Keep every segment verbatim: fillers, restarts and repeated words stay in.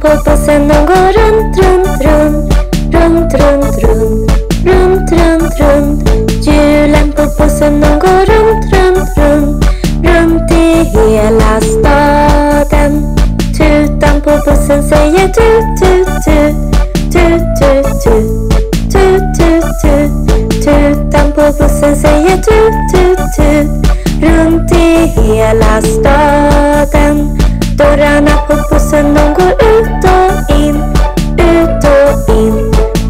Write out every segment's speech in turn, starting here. Kotosen no go run run run run run run run run run Julen kotosen no go run run run run till hela staden. Tutan på bussen säger tut tut tut tut tut tut tut tut tut. Tutan på bussen säger tut tut tut runt i hela staden. Dörrarna på bussen de går ut och in, ut och in,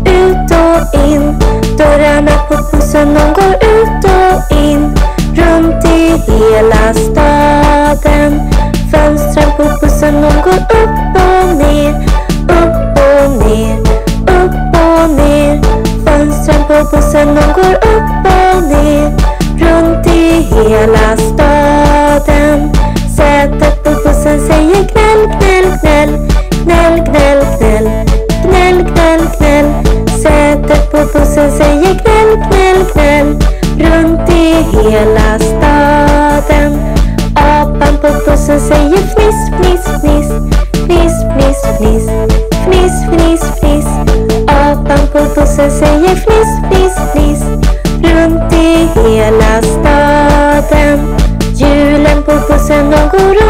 ut och in. Dörrarna på bussen de går ut och in runt i hela staden. Fönstren på bussen de går upp och ner, upp och ner, upp och ner. Fönstren på bussen de går upp och ner runt i hela staden. Sätet på bussen säger knäll, knäll, knäll, knäll, knäll, knäll, knäll, knäll, knäll. Sätet på bussen säger knäll, knäll, knäll runt i hela staden. Apan på bussen säger fniss, fniss, fniss, fniss, fniss, fniss, fniss, fniss, fniss. Apan på bussen säger fniss, fniss, fniss runt i hela staden. Julen på bussen och går runt.